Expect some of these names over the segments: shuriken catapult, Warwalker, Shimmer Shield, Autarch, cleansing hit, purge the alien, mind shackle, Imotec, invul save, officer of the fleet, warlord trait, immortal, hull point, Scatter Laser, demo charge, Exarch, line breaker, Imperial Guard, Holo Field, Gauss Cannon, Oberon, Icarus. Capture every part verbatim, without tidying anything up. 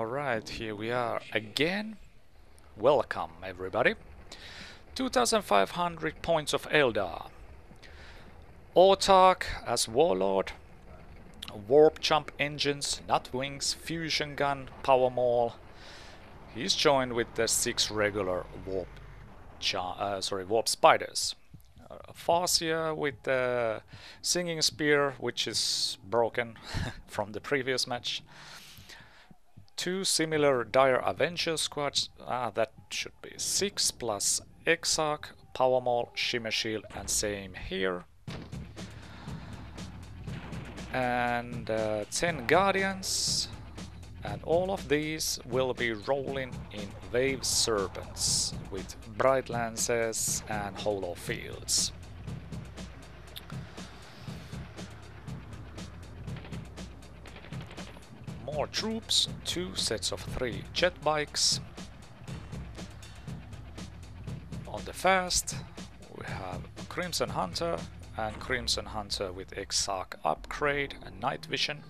Alright, here we are again. Welcome everybody. two thousand five hundred points of Eldar. Autarch as warlord. Warp jump engines, nut wings, fusion gun, power maul. He's joined with the six regular warp uh, sorry, warp spiders. Uh, Farsia with the singing spear, which is broken from the previous match. Two similar Dire Avenger squads, ah, that should be six, plus Exarch, power maul, Shimmer Shield, and same here. And uh, ten Guardians, and all of these will be rolling in Wave Serpents with Bright Lances and Holo Fields. More troops, two sets of three jet bikes. On the fast, we have Crimson Hunter, and Crimson Hunter with Exarch upgrade and night vision.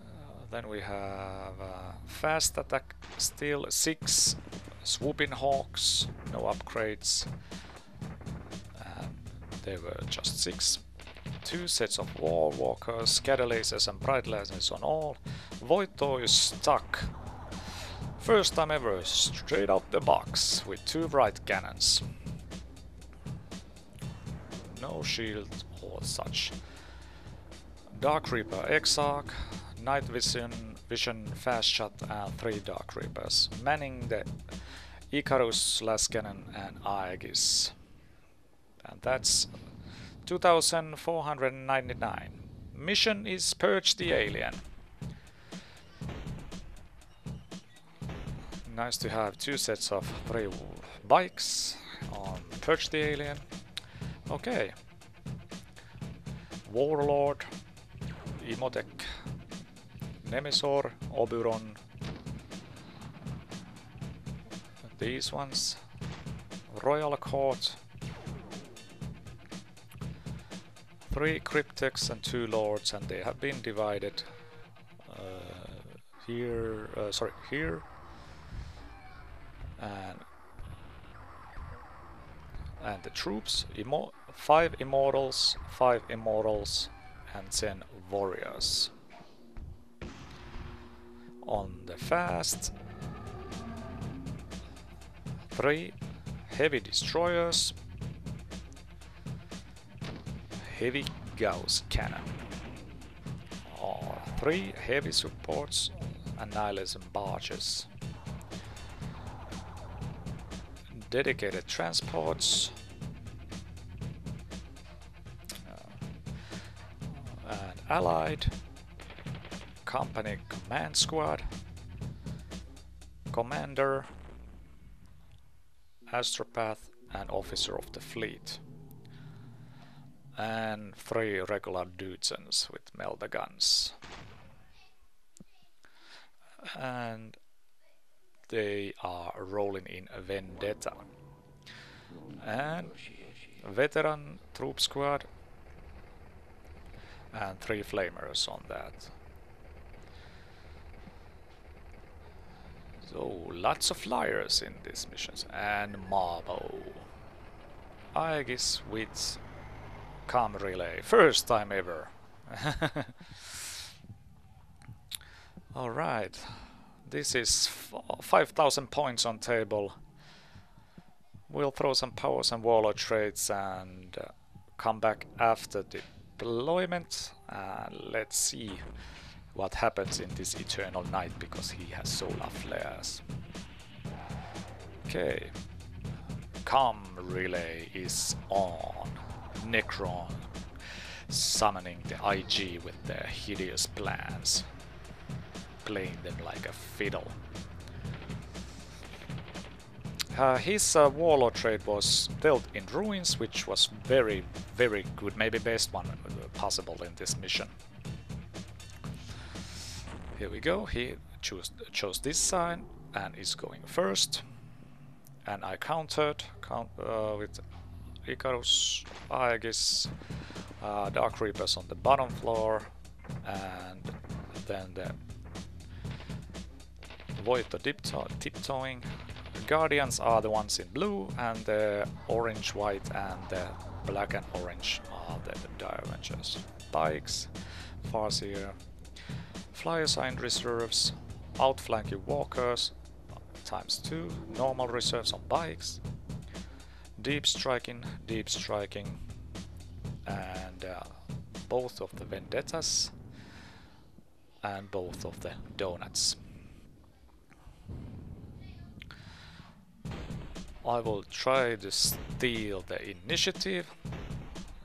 Uh, then we have uh, fast attack, still six swooping hawks, no upgrades. And there were just six. Two sets of Warwalkers, Scatter Lasers and Bright Lances on all. Voitto is stuck. First time ever, straight out the box with two bright cannons. No shield or such. Dark Reaper, Exarch, night vision, vision, fast shot, and three Dark Reapers manning the Icarus, last cannon, and Aegis. And that's two thousand four hundred ninety-nine. Mission is purge the alien. Nice to have two sets of three bikes on purge the alien. Okay, Warlord, Imotec, Nemisor, Oberon, these ones, Royal Court, three Cryptex and two Lords, and they have been divided uh, here, uh, sorry, here, and And the troops, immo five immortals, five immortals, and ten warriors. On the fast, three heavy destroyers, heavy Gauss cannon, or three heavy supports, annihilation barges. Dedicated transports, uh, and allied, company command squad, commander, astropath, and officer of the fleet, and three regular dudes with melder guns. And they are rolling in Vendetta. And veteran troop squad and three flamers on that. So lots of flyers in these missions. And Marbo. Aegis with comm relay. First time ever. Alright. This is five thousand points on table. We'll throw some powers and warlord traits and uh, come back after deployment. Uh, let's see what happens in this eternal night, because he has solar flares. Okay. Comm relay is on. Necron summoning the I G with their hideous plans, playing them like a fiddle. Uh, his uh, warlord trait was dealt in ruins, which was very, very good, maybe best one possible in this mission. Here we go. He choose, chose this side and is going first. And I countered count, uh, with Icarus, Aegis, uh, Dark Reapers on the bottom floor, and then the Voitto tiptoe tiptoeing. Guardians are the ones in blue, and the orange, white, and the black and orange are the Dire Avengers. Pikes, Farsia, Flyers are in reserves, outflanking walkers times two, normal reserves on bikes, deep striking, deep striking, and uh, both of the vendettas and both of the donuts. I will try to steal the initiative.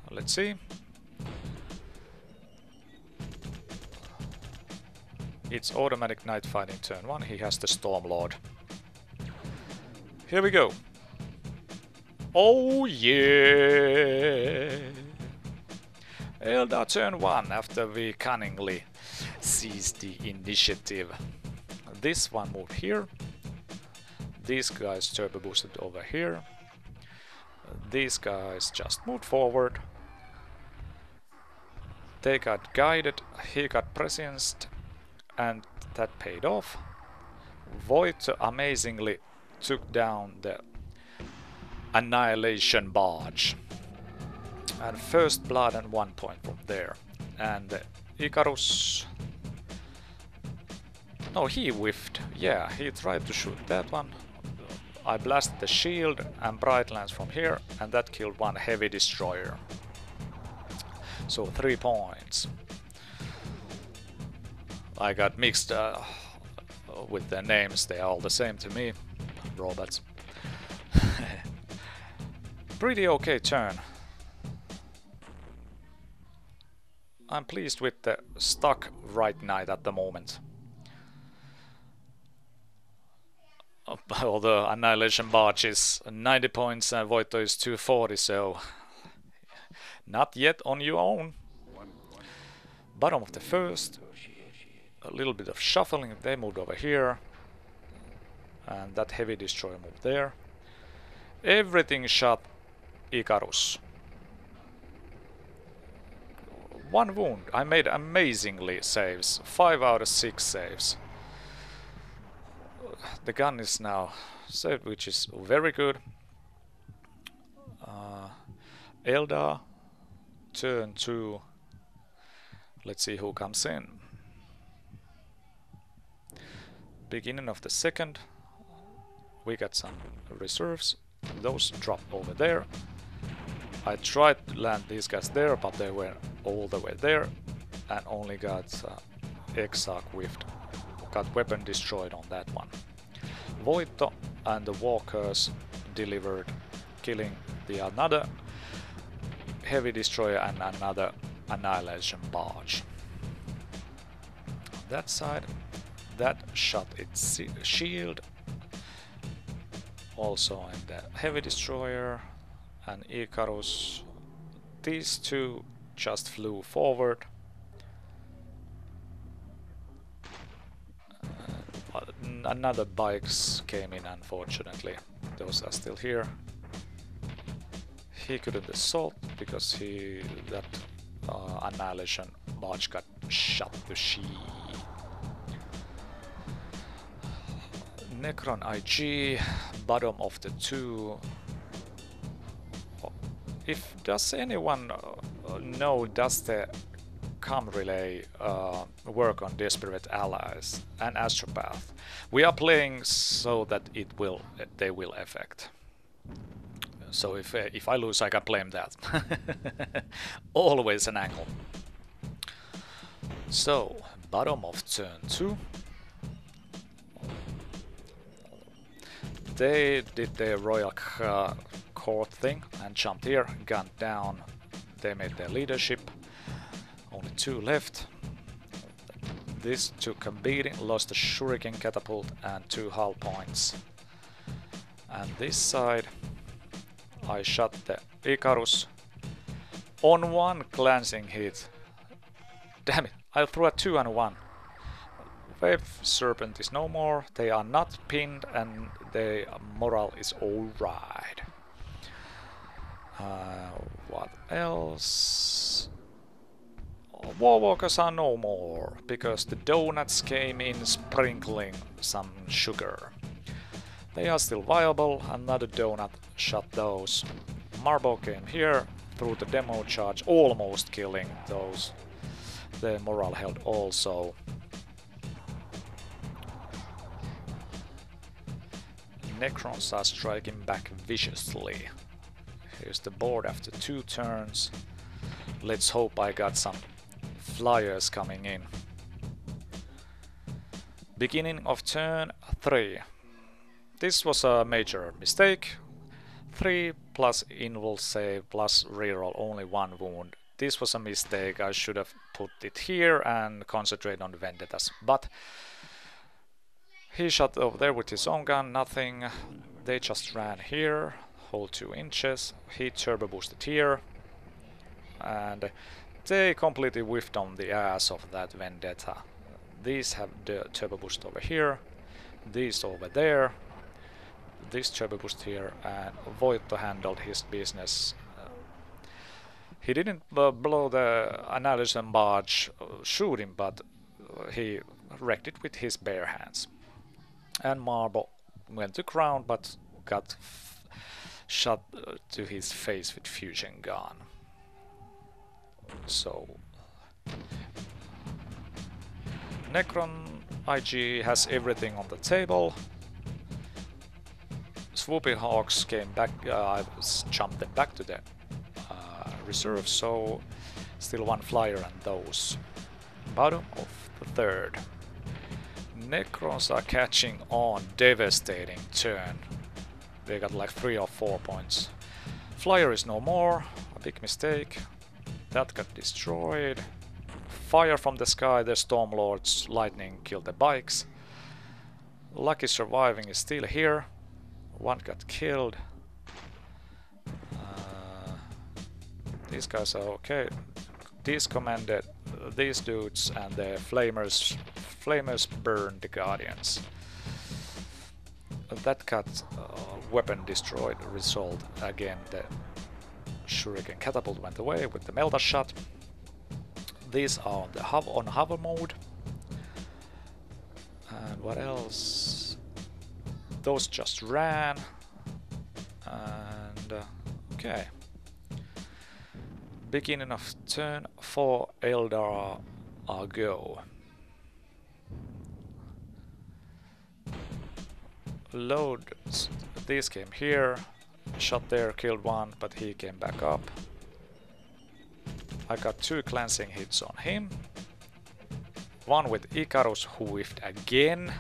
Let's see. It's automatic night fighting turn one. He has the Stormlord. Here we go. Oh yeah! Eldar turn one after we cunningly seize the initiative. This one moved here. These guys turbo boosted over here. These guys just moved forward. They got guided, he got presenced, and that paid off. Voitto amazingly took down the annihilation barge. And first blood and one point from there. And the Icarus. No, he whiffed. Yeah, he tried to shoot that one. I blasted the shield and Bright Lance from here, and that killed one heavy destroyer. So three points. I got mixed uh, with their names, they are all the same to me. Robots. Pretty okay turn. I'm pleased with the stuck right knight at the moment. Although Annihilation Barge is ninety points and Voitto is two forty, so not yet on your own. Bottom of the first, a little bit of shuffling, they moved over here, and that heavy destroyer moved there. Everything shot Icarus. One wound, I made amazingly saves, five out of six saves. The gun is now saved, which is very good. Uh, Eldar, turn two. Let's see who comes in. Beginning of the second, we got some reserves. Those drop over there. I tried to land these guys there, but they were all the way there, and only got uh, Exarch whiffed. Got weapon destroyed on that one. Voitto and the walkers delivered, killing the another heavy destroyer and another annihilation barge. On that side, that shot its shield, also in the heavy destroyer and Icarus. These two just flew forward. Another bikes came in, unfortunately. Those are still here. He couldn't assault because he that uh, annihilation barge got shot to she. Necron I G, bottom of the two. If does anyone know, does the comm relay uh, work on desperate allies and astropath? We are playing so that it will they will affect. So if uh, if I lose, I can blame that. Always an angle. So bottom of turn two, they did their royal uh, court thing and jumped here, gunned down. They made their leadership. Only two left. This took a beating, lost a shuriken catapult and two hull points. And this side, I shot the Icarus on one glancing hit. Damn it, I threw a two and one. Wave Serpent is no more, they are not pinned and their morale is alright. Uh, what else? Warwalkers are no more, because the donuts came in sprinkling some sugar. They are still viable, another donut shot those. Marbo came here, through the demo charge, almost killing those. The morale held also. Necrons are striking back viciously. Here's the board after two turns. Let's hope I got some flyers coming in. Beginning of turn three. This was a major mistake. three plus invul save plus reroll, only one wound. This was a mistake, I should have put it here and concentrate on vendettas. But he shot over there with his own gun, nothing. They just ran here, whole two inches. He turbo boosted here. And they completely whiffed on the ass of that vendetta. These have the turbo boost over here, these over there, this turbo boost here, and Voitto handled his business. Uh, he didn't uh, blow the annihilation barge uh, shooting, but uh, he wrecked it with his bare hands. And Marbo went to ground, but got f shot uh, to his face with fusion gun. So, Necron I G has everything on the table. Swooping hawks came back, uh, I jumped them back to the uh, reserve, so still one flyer and those. Bottom of the third. Necrons are catching on, devastating turn. They got like three or four points. Flyer is no more, a big mistake. That got destroyed. Fire from the sky, the Stormlord's lightning killed the bikes. Lucky surviving is still here. One got killed. Uh, these guys are okay. These commanded uh, these dudes, and the flamers, flamers burned the guardians. That got uh, weapon destroyed. Result again. The shuriken catapult went away with the Eldar shot. These are on the hov on hover mode. And what else? Those just ran. And uh, okay. Beginning of turn four, Eldar are go. Loads. These came here. Shot there, killed one, but he came back up. I got two cleansing hits on him. One with Icarus, who whiffed again.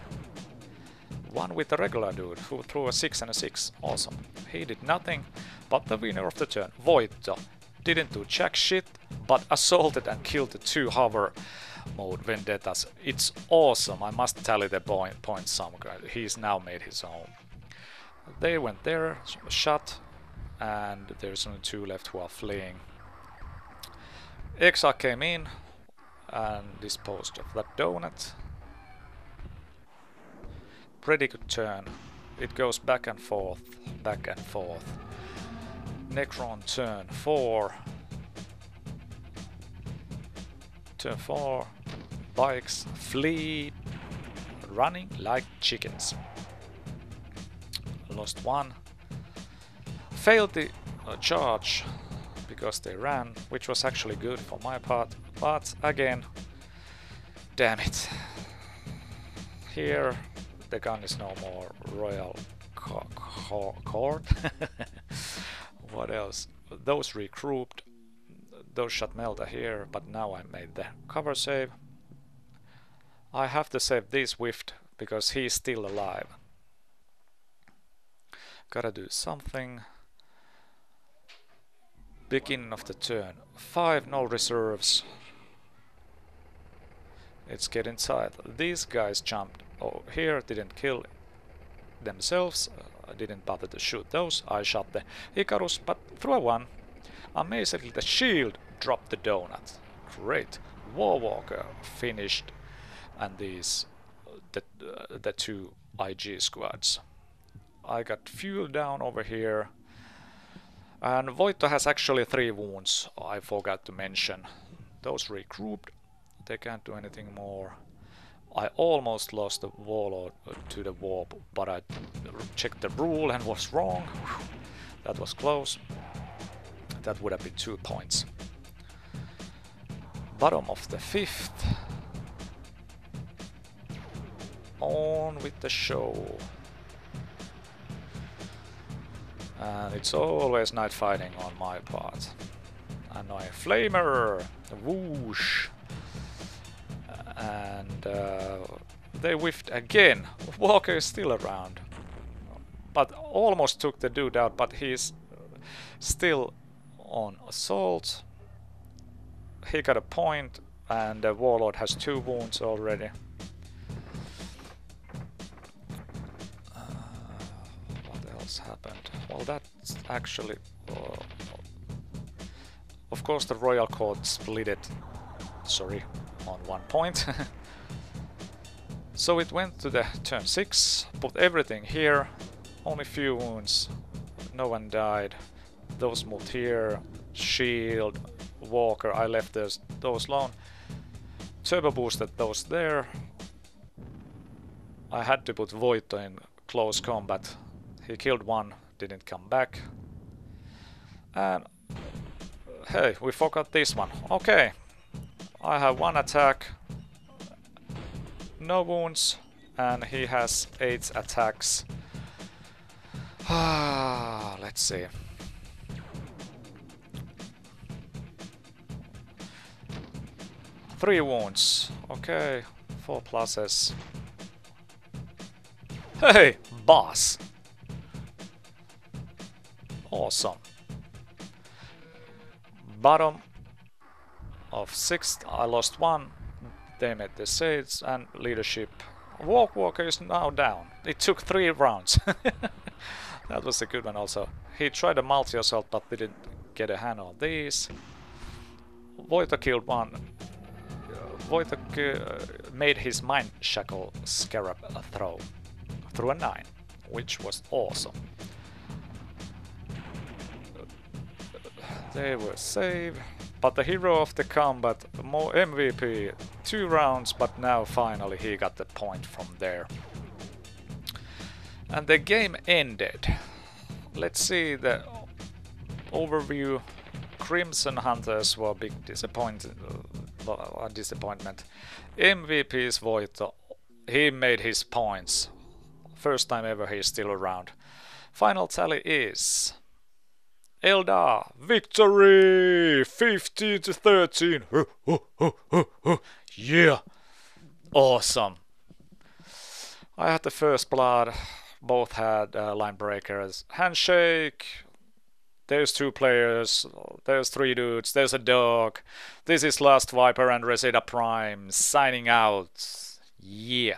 One with the regular dude, who threw a six and a six. Awesome. He did nothing, but the winner of the turn, Voitto, didn't do jack shit, but assaulted and killed the two hover mode vendettas. It's awesome. I must tally the point, point some guy. He's now made his own. They went there, shot, and there's only two left who are fleeing. Exarch came in and disposed of that donut. Pretty good turn. It goes back and forth, back and forth. Necron turn four. Turn four. Bikes flee, running like chickens. Lost one. Failed the uh, charge because they ran, which was actually good for my part, but again, damn it. Here the gun is no more royal co co court. What else? Those regrouped, those shot Melda here, but now I made the cover save. I have to save this whiffed because he's still alive. Gotta do something. Beginning of the turn. Five, no reserves. It's getting tight. These guys jumped over here, didn't kill themselves. I didn't bother to shoot those. I shot the Icarus, but threw a one. Amazingly, the shield dropped the donut. Great. Warwalker finished, and these the, uh, the two I G squads. I got fuel down over here, and Voitto has actually three wounds, I forgot to mention. Those regrouped. They can't do anything more. I almost lost the warlord to the warp, but I checked the rule and was wrong. That was close. That would have been two points. Bottom of the fifth. On with the show. And it's always night fighting on my part. Annoying flamer! Whoosh! And uh, they whiffed again. Walker is still around. But almost took the dude out, but he's still on assault. He got a point, and the warlord has two wounds already. Uh, what else happened? Well, that's actually... Uh, of course the royal court split it. Sorry. On one point. So it went to the turn six, put everything here, only few wounds, no one died, those moved here, shield, walker, I left those, those alone, turbo boosted those there, I had to put Voitto in close combat, he killed one, didn't come back, and hey, we forgot this one, okay. I have one attack, no wounds, and he has eight attacks. Let's see. Three wounds. Okay, four pluses. Hey, boss! Awesome. Bottom of sixth, I lost one, they made the saves and leadership. Warwalker is now down. It took three rounds. That was a good one also. He tried a multi-assault but didn't get a hand on these. Voitto killed one. Voitto uh, made his mind shackle scarab throw through a nine, which was awesome. They were saved. But the hero of the combat, more M V P, two rounds, but now finally he got the point from there. And the game ended. Let's see the overview. Crimson Hunters were a big disappoint uh, disappointment. M V P's Voitto, he made his points. First time ever he's still around. Final tally is... Eldar, victory! fifteen to thirteen! Yeah! Awesome! I had the first blood, both had uh, line breakers. Handshake, there's two players, there's three dudes, there's a dog. This is Last Viper and Reseda Prime signing out. Yeah!